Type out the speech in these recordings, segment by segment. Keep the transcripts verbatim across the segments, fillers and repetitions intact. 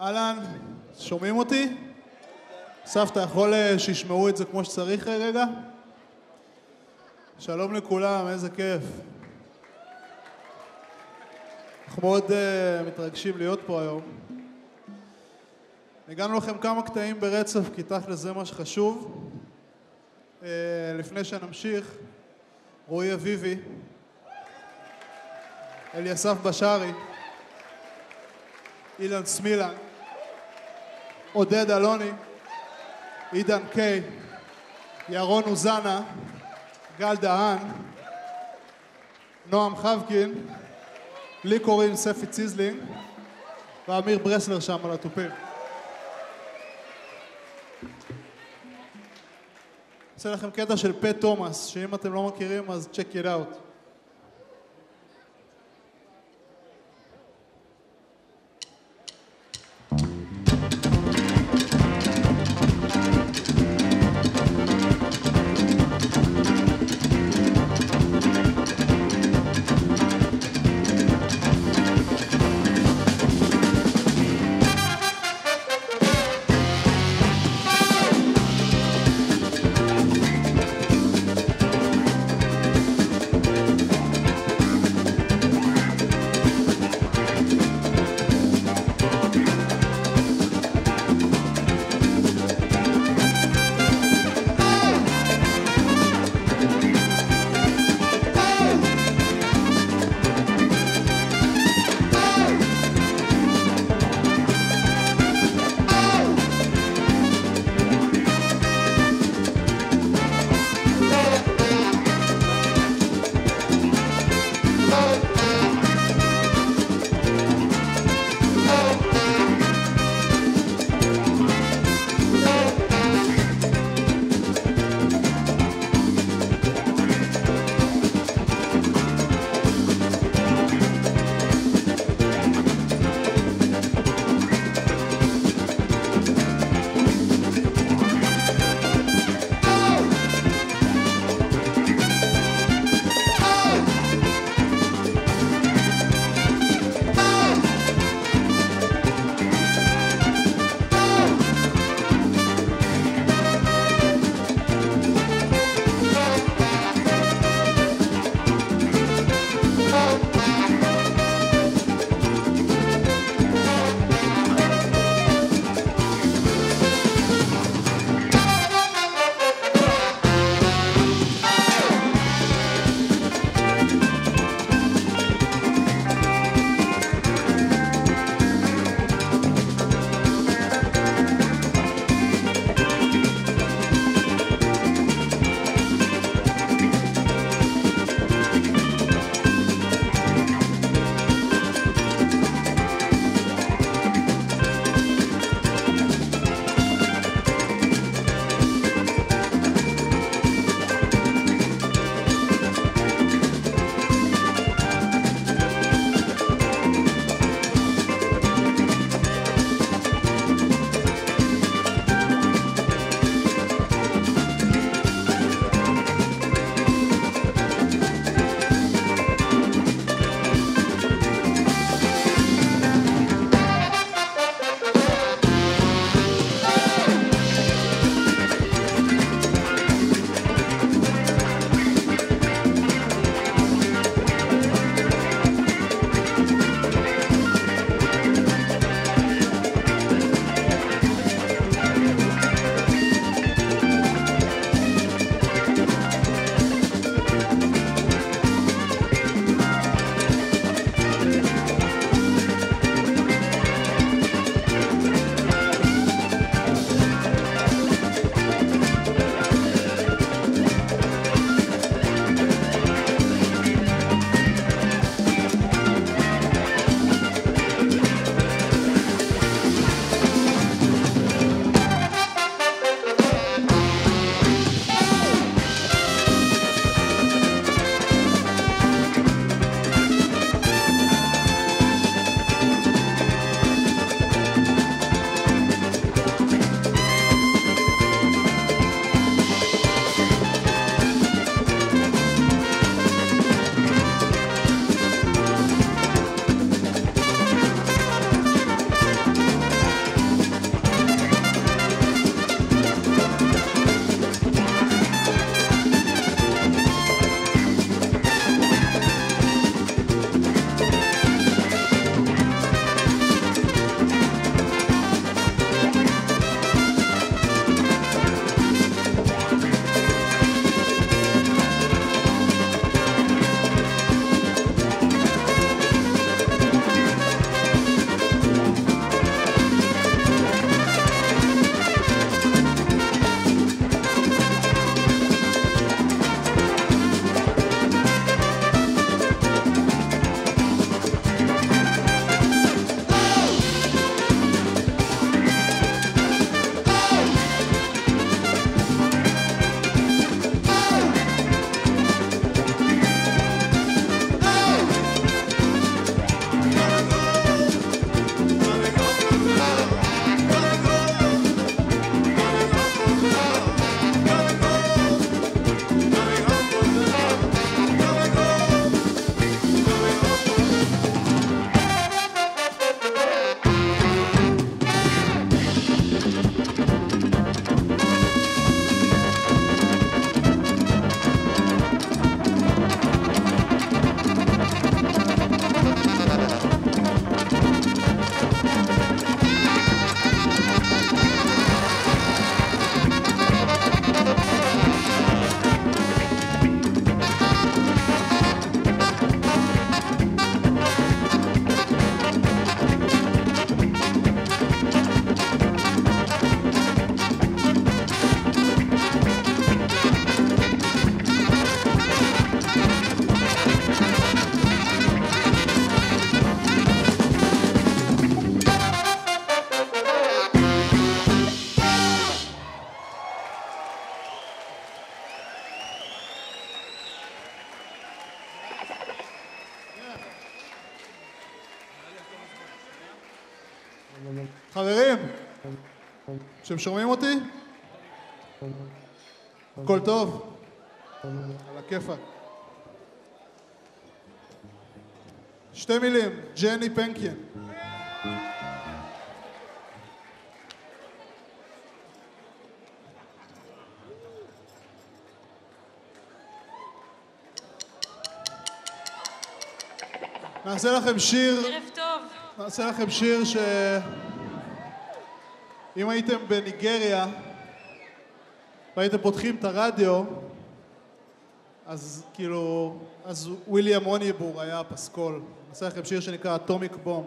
אהלן, שומעים אותי? סבתא, יכול שישמעו את זה כמו שצריך רגע? שלום לכולם, איזה כיף. אנחנו מאוד uh, מתרגשים להיות פה היום. הגענו לכם כמה קטעים ברצף, כי תכל'ס זה מה שחשוב. Uh, לפני שנמשיך, רועי אביבי, אליסף בשארי, אילן סמילן, עודד אלוני, עידן קיי, ירון אוזנה, גל דהן, נועם חבקין, לי קורין, ספי ציזלינג, ואמיר ברסלר שם על התופים. עושה לכם קטע של פט תומאס, שאם אתם לא מכירים אז check it out. חברים, אתם שומעים אותי? הכל טוב? על הכיפאק. שתי מילים, ג'ני פנקין. נעשה לכם שיר... ערב טוב. נעשה לכם שיר ש... אם הייתם בניגריה והייתם פותחים את הרדיו, אז כאילו... אז וויליאם אונייבור היה הפסקול. נעשה לכם שיר שנקרא אטומיק בומב.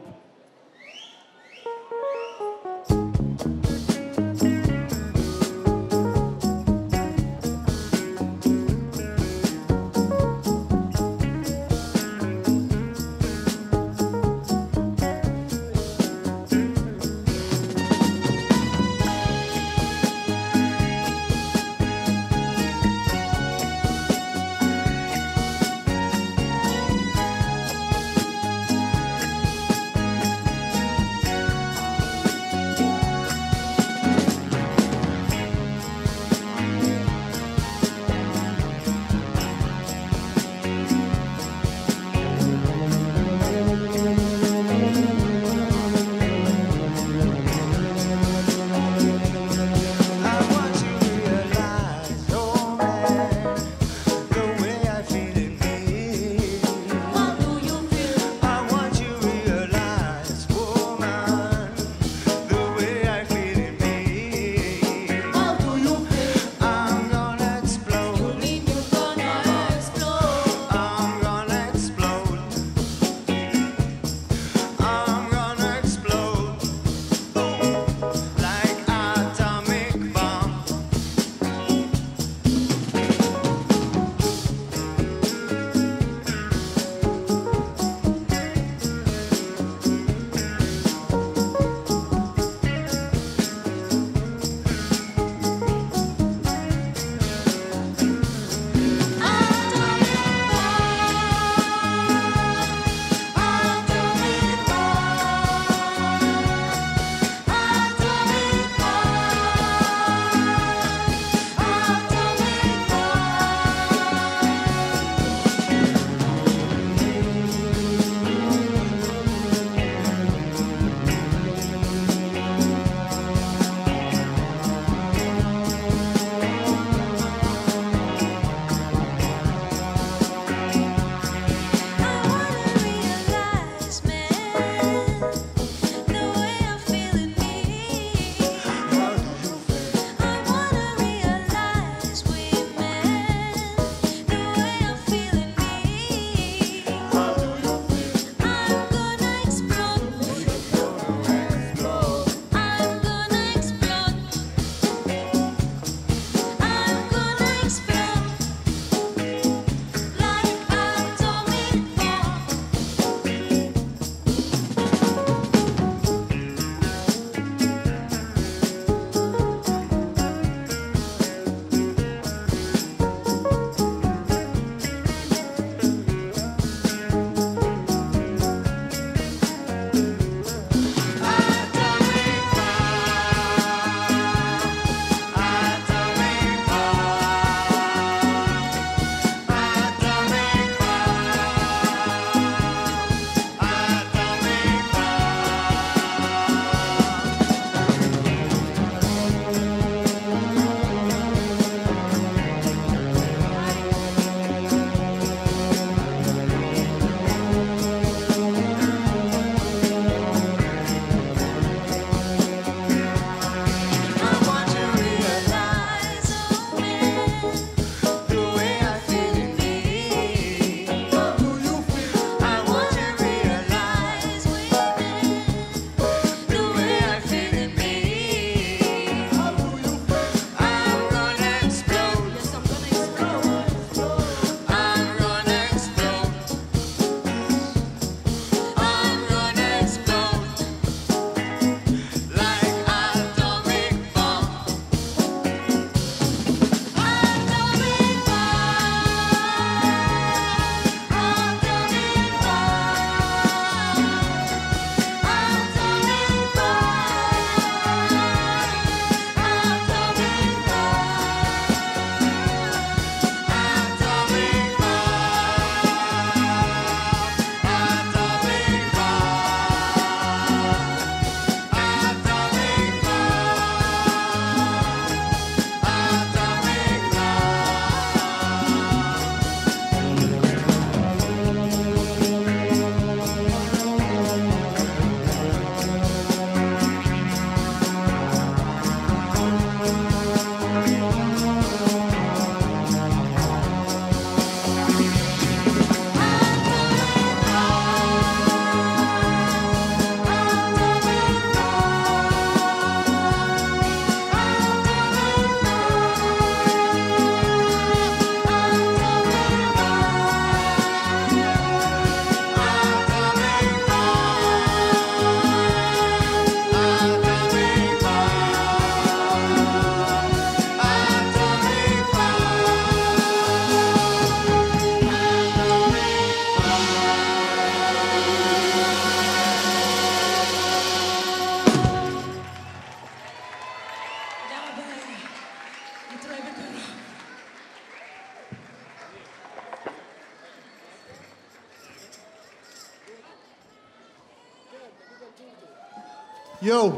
יו.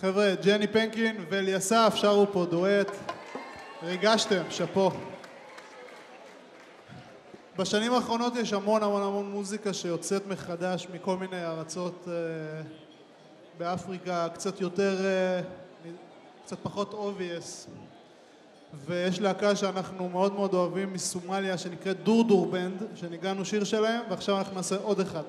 חבר'ה, ג'ני פנקין ואליאסף שרו פה דואט. ריגשתם, שפו. בשנים האחרונות יש המון המון המון מוזיקה שיוצאת מחדש מכל מיני ארצות באפריקה, קצת יותר, קצת פחות obvious. ויש להקה שאנחנו מאוד מאוד אוהבים מסומליה שנקראת דור-דור בנד, שניגענו שיר שלהם, ועכשיו אנחנו נעשה עוד אחד.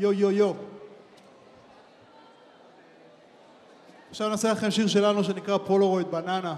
יו יו יו. עכשיו נעשה לכם שיר שלנו שנקרא פולרויד בננה.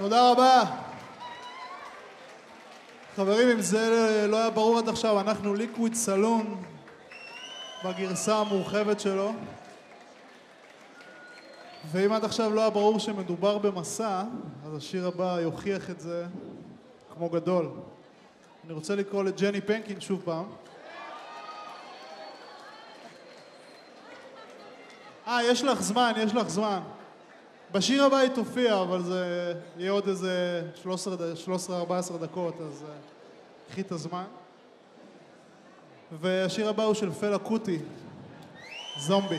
תודה רבה. חברים, אם זה לא היה ברור עד עכשיו, אנחנו ליקוויד סלון בגרסה המורחבת שלו. ואם עד עכשיו לא היה ברור שמדובר במסע, אז השיר הבא יוכיח את זה כמו גדול. אני רוצה לקרוא לג'ני פנקין שוב פעם. אה, יש לך זמן, יש לך זמן. בשיר הבא היא תופיע, אבל זה יהיה עוד איזה שלוש עשרה ארבע עשרה דקות, אז קחי את הזמן. והשיר הבא הוא של פלה קוטי, זומבי.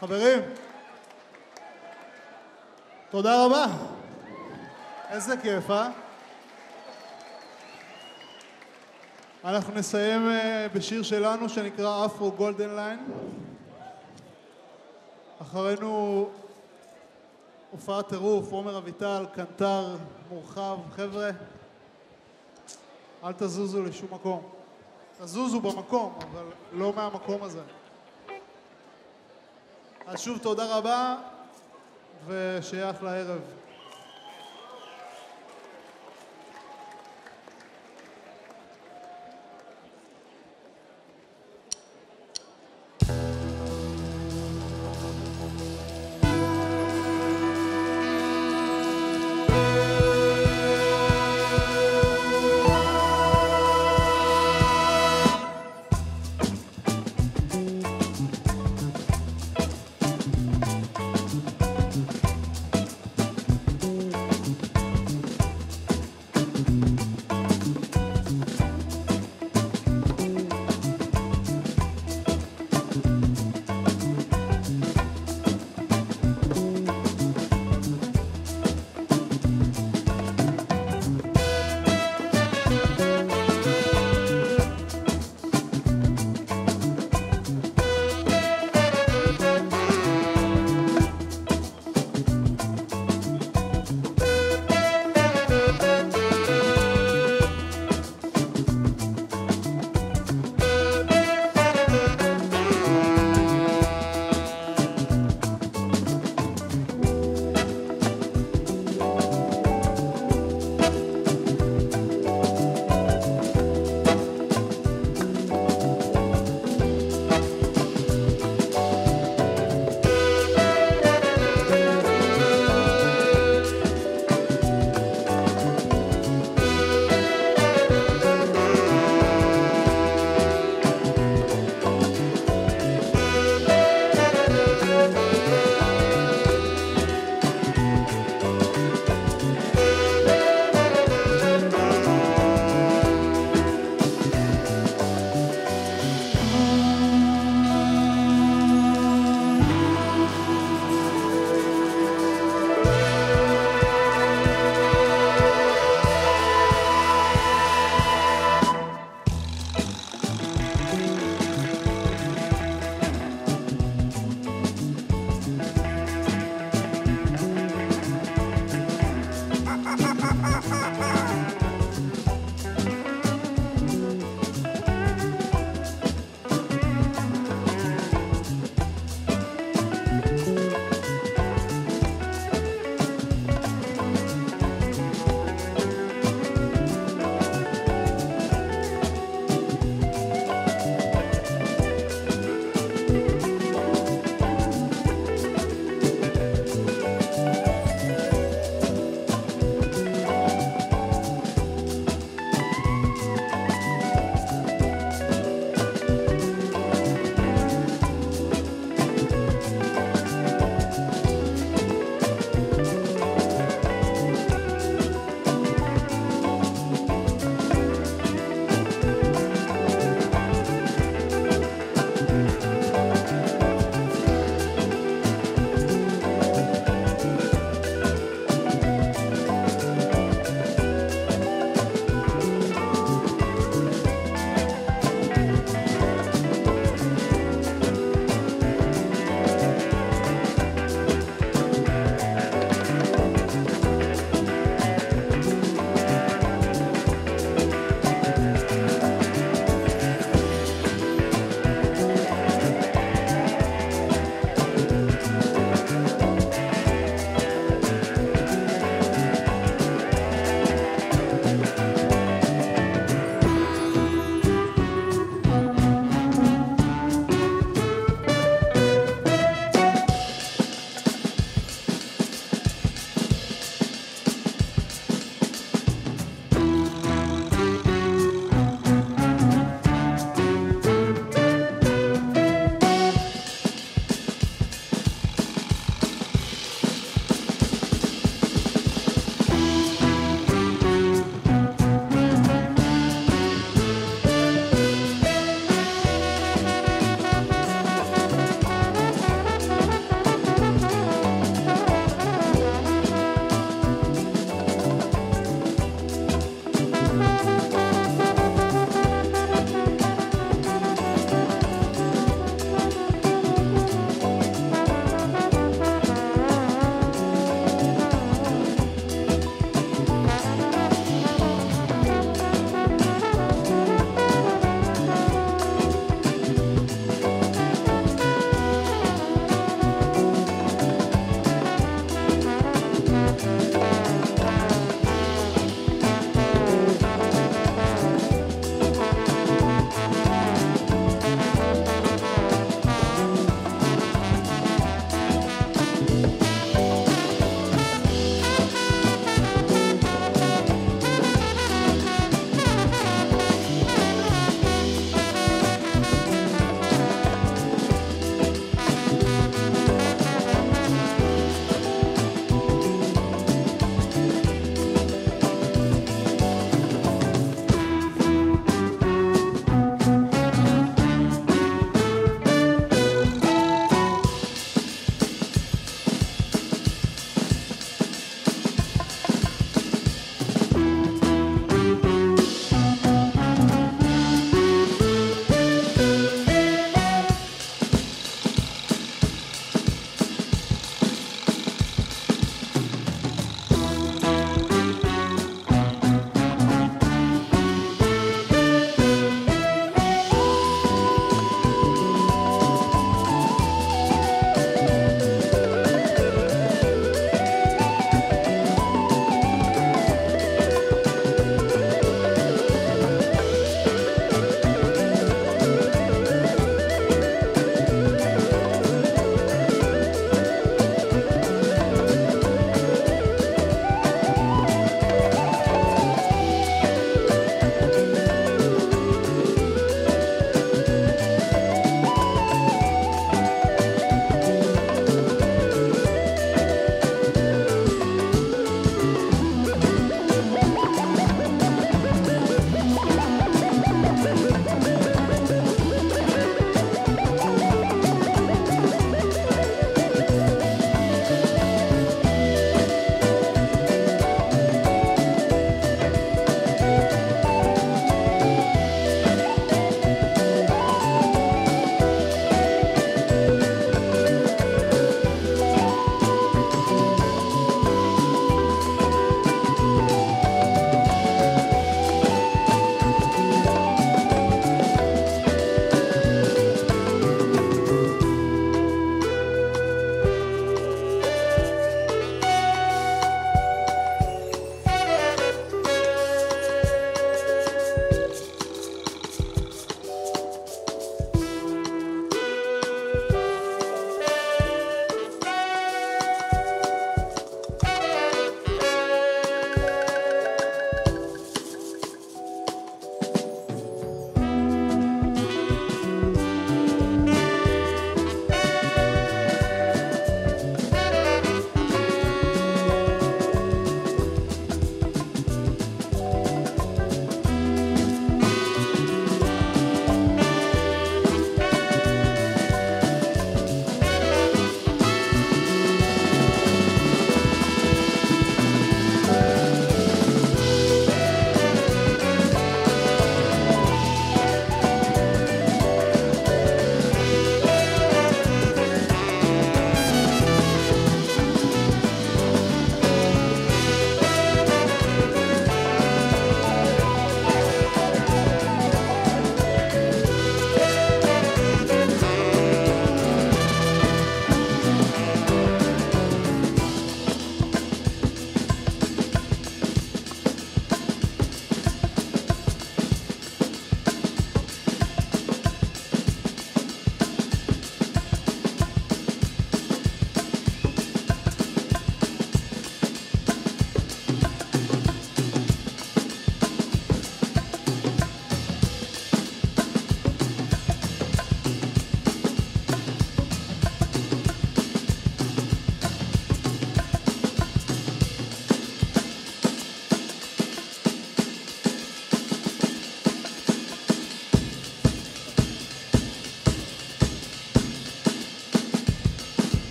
חברים, תודה רבה. איזה כיף, אה? אנחנו נסיים בשיר שלנו שנקרא Afro Golden Line. אחרינו הופעת טירוף, עומר אביטל, קנטר, מורחב, חבר'ה. אל תזוזו לשום מקום. תזוזו במקום, אבל לא מהמקום הזה. אז שוב תודה רבה, ושיהיה אחלה ערב.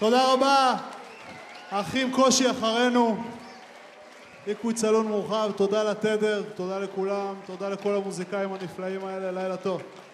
תודה רבה. האחים קושי אחרינו. ליקוויד סלון מורחב, תודה לתדר, תודה לכולם, תודה לכל המוזיקאים הנפלאים האלה, לילה טוב.